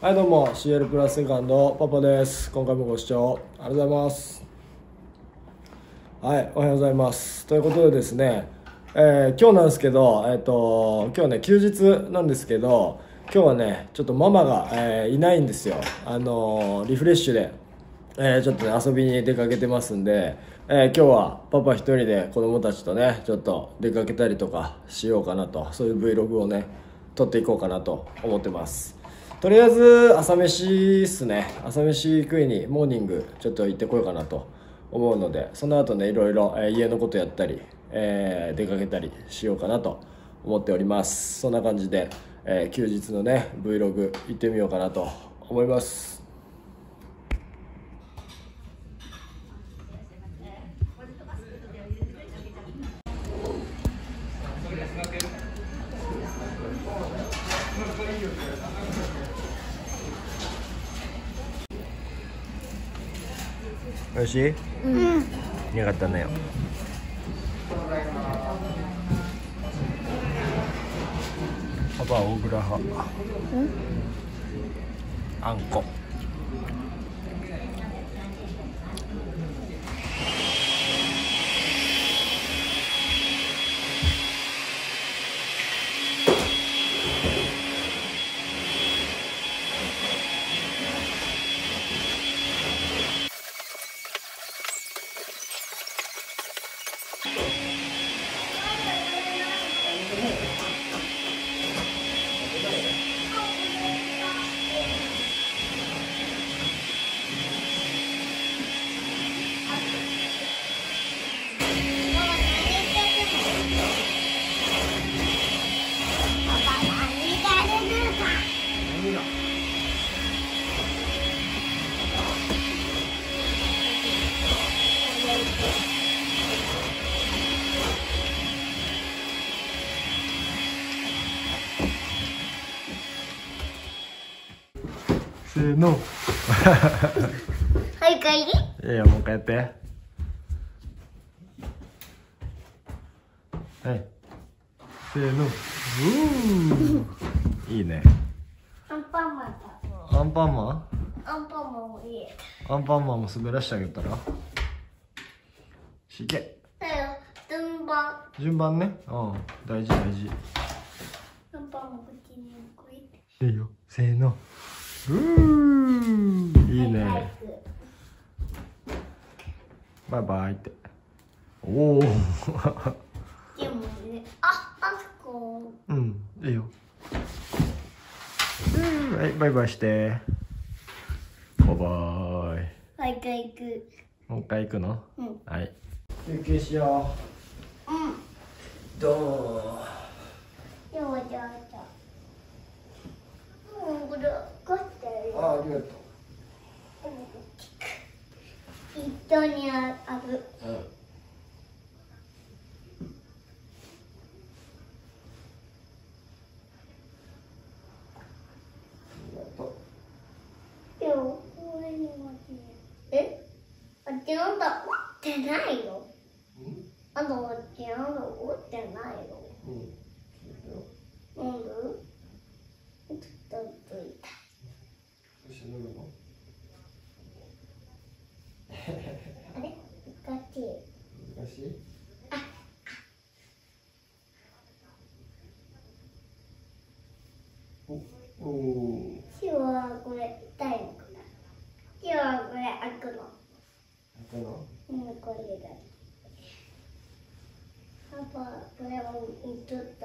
はいどうも CL プラスセカンドパパです。今回もご視聴ありがとうございます。はい、おはようございます。ということでですね、今日なんですけど、今日ね休日なんですけど、今日はねちょっとママが、いないんですよ。リフレッシュで、ちょっとね遊びに出かけてますんで、今日はパパ一人で子供たちとねちょっと出かけたりとかしようかなと、そういう Vlog をね撮っていこうかなと思ってます。とりあえず朝飯っすね。朝飯食いにモーニングちょっと行ってこようかなと思うので、その後ねいろいろ家のことやったり、出かけたりしようかなと思っております。そんな感じで、休日のね Vlog 行ってみようかなと思います。おいしい？うん。よかったねよ。パパは大蔵派。うん。あんこ。せーの。はい、帰り。いや、もう一回やって。はい。せーの。いいね。アンパンマンだ。アンパンマン。アンパンマンもいい。アンパンマンも滑らしてあげたら。しけ。だよ。順番。順番ね。うん、大事、大事。アンパンマンこっちに置くって。いいよ。せーの。いいね。バイバイって。おお。でもね、あそこ。うん、いいよ。はい、バイバイして。バイバイ。もう一回行く。もう一回行くの？うん。はい。休憩しよう。うん。どう？でもじゃあ。ありがとう。一緒にあぶ。うん。でもこれにもて。え？あってなんだ折ってないよ。うん？あの折ってなんだ折ってないよ。うん。なんで？ちょっとついた。あれ難しい。難しい？お。手はこれ痛いのかな。手はこれ開くの。開くの？うん、これだ。パパ、これをちょっと。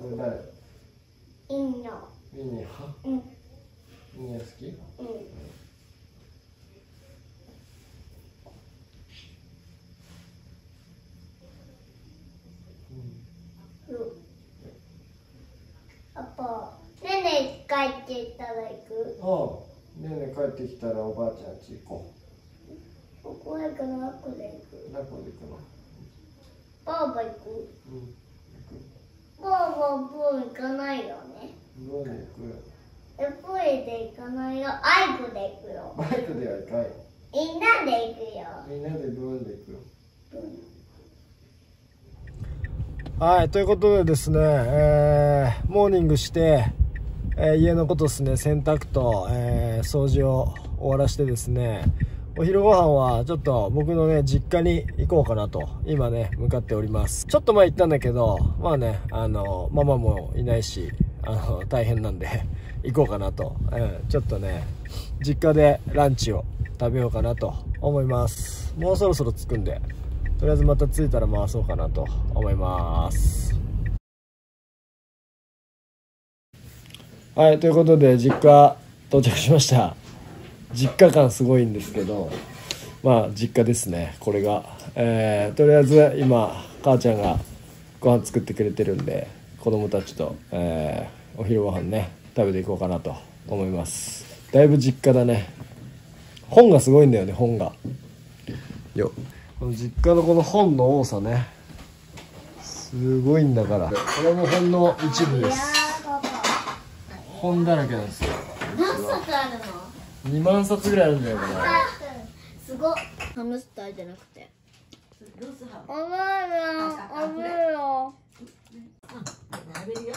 これ誰？いいの。ミニは、うん、ミニは好き？うん。パパ、ねね帰ってきたら行く？うん。ねね帰ってきたらおばあちゃんち行こう。ここへ行くの？ラコで行く？ラコで行くの？ばあば行く？うん。ばあばもう行かないよね。どうで行く？え、プイで行かないよ。アイクで行くよ。バイクでは行かない。みんなで行くよ。みんなでブーンで行くよ。はい、ということでですね、モーニングして、家のことですね、洗濯と、掃除を終わらしてですね、お昼ご飯はちょっと僕のね、実家に行こうかなと、今ね、向かっております。ちょっと前行ったんだけど、まあね、ママもいないし、大変なんで、行こうかなと、ちょっとね、実家でランチを食べようかなと思います。もうそろそろ着くんで、とりあえずまた着いたら回そうかなと思います。はい、ということで、実家到着しました。実家感すごいんですけど、まあ実家ですね、これが、とりあえず今母ちゃんがご飯作ってくれてるんで、子供たちと、お昼ご飯ね食べていこうかなと思います。だいぶ実家だね。本がすごいんだよね、本がよ。この実家のこの本の多さね、すごいんだから。これもほんの一部です。本だらけなんですよ。何冊あるの？2万冊ぐらいあるんだよ、これ。すごっ。ハムスターじゃなくて。おもろ、おもろ。並べるよ、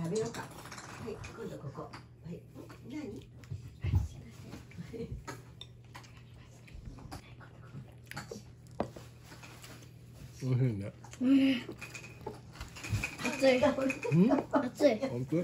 並べようか。はい、今度ここ。はい、何？はい、すみません。おいしいね。熱い。熱い。本当？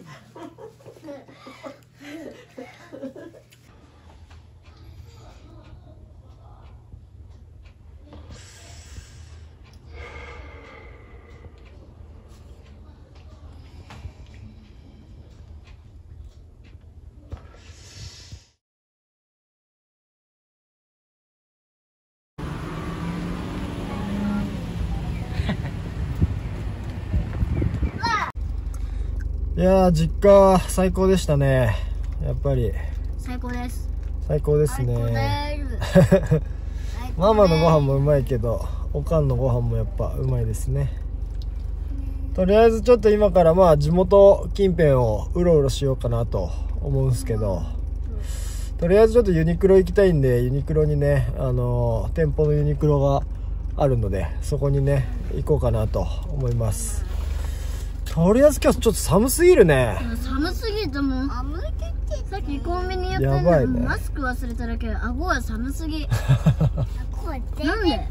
いやー、実家最高でしたね。やっぱり最高です。最高ですね。ママのご飯もうまいけど、おかんのご飯もやっぱうまいですね。とりあえずちょっと今からまあ地元近辺をうろうろしようかなと思うんですけど、とりあえずちょっとユニクロ行きたいんで、ユニクロにね、店舗のユニクロがあるので、そこにね行こうかなと思います。とりあえず今日ちょっと寒すぎるね。寒すぎたもん。さっきコンビニ寄ったのにマスク忘れただけで顎が寒すぎ。なんで？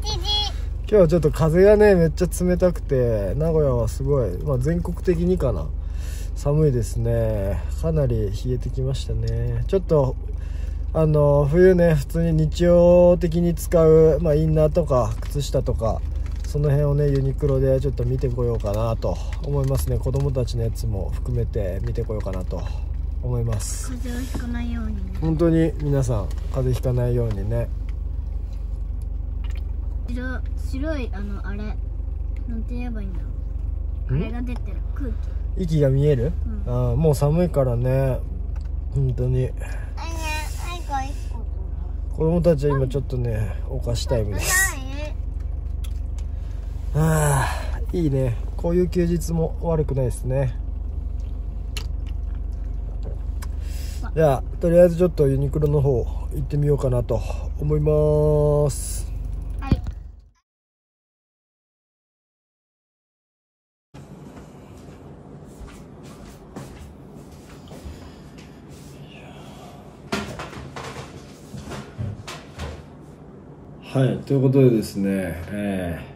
今日ちょっと風がねめっちゃ冷たくて、名古屋はすごい、まあ、全国的にかな、寒いですね。かなり冷えてきましたね。ちょっと冬ね、普通に日常的に使う、まあ、インナーとか靴下とか、その辺をねユニクロでちょっと見てこようかなと思いますね。子供たちのやつも含めて見てこようかなと思います。風邪をひかないように、本当に皆さん風邪ひかないようにね。白いあれなんて言えばいいんだろう、あれが出てる、空気、息が見える、うん、あ、もう寒いからね、本当に。子供たちは今ちょっとねお菓子タイムです。ああ、いいね、こういう休日も悪くないですね。じゃあとりあえずちょっとユニクロの方行ってみようかなと思います。はい、はい、ということでですね、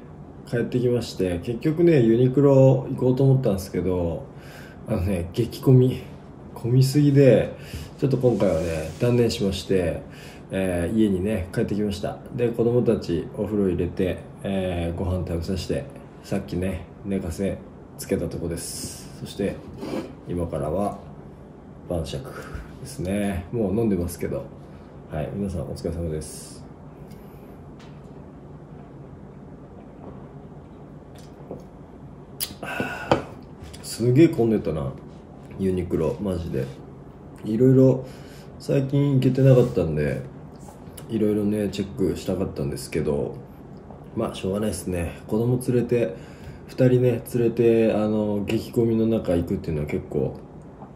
帰ってきまして、結局ねユニクロ行こうと思ったんですけど、ね激混みすぎでちょっと今回はね断念しまして、家にね帰ってきました。で子供たちお風呂入れて、ご飯食べさせて、さっきね寝かせつけたとこです。そして今からは晩酌ですね。もう飲んでますけど、はい、皆さんお疲れ様です。すげえ混んでたな、ユニクロ。マジでいろいろ最近行けてなかったんで、いろいろねチェックしたかったんですけど、まあしょうがないですね。子供連れて2人ね連れて激混みの中行くっていうのは結構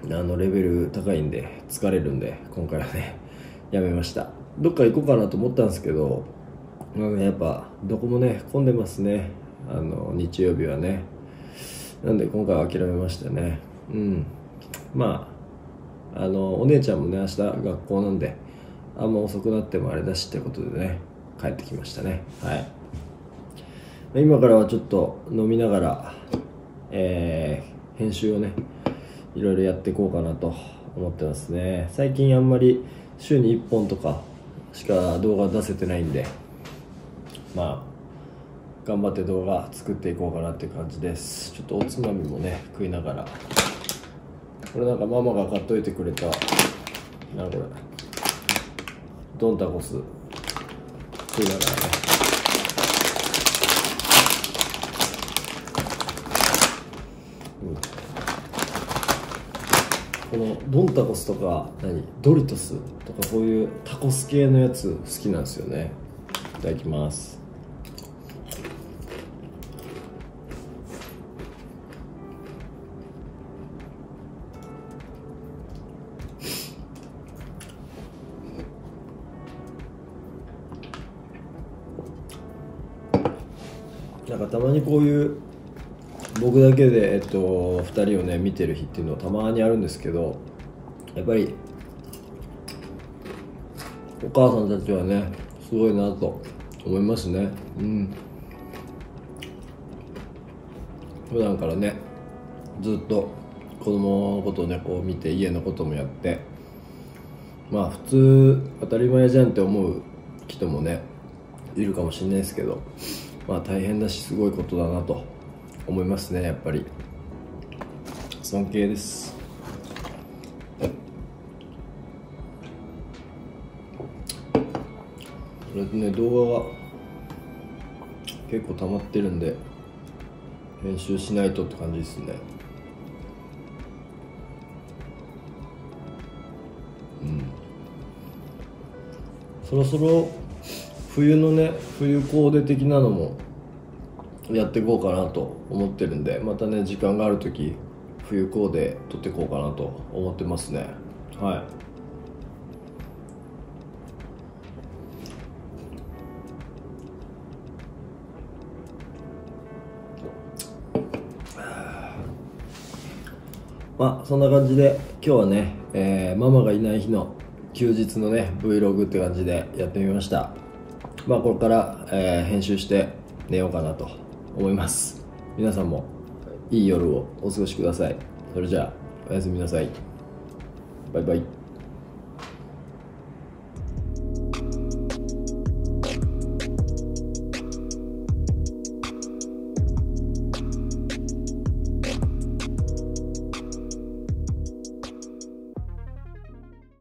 レベル高いんで疲れるんで、今回はねやめました。どっか行こうかなと思ったんですけど、やっぱどこもね混んでますね、日曜日はね。なんで今回は諦めましたね。うん。まお姉ちゃんもね明日学校なんであんま遅くなってもあれだしってことでね帰ってきましたね。はい。今からはちょっと飲みながら、編集をねいろいろやっていこうかなと思ってますね。最近あんまり週に1本とかしか動画出せてないんで、まあ頑張って動画作っていこうかなって感じです。ちょっとおつまみもね食いながら、これなんかママが買っといてくれたなんかこれドンタコス食いながらね、このドンタコスとかドリトスとかこういうタコス系のやつ好きなんですよね。いただきます。なんかたまにこういう僕だけで、2人をね見てる日っていうのはたまにあるんですけど、やっぱりお母さんたちはねすごいなと思いますね。うん、普段からねずっと子供のことをねこう見て家のこともやって、まあ普通当たり前じゃんって思う人もねいるかもしれないですけど、まあ大変だしすごいことだなと思いますね。やっぱり尊敬です。これでね動画が結構溜まってるんで編集しないとって感じですね。うん、そろそろ冬のね冬コーデ的なのもやっていこうかなと思ってるんで、またね時間がある時冬コーデ撮っていこうかなと思ってますね。はい、まあそんな感じで今日はね、ママがいない日の休日のね Vlog って感じでやってみました。まあこれから、編集して寝ようかなと思います。皆さんもいい夜をお過ごしください。それじゃあおやすみなさい。バイバイ。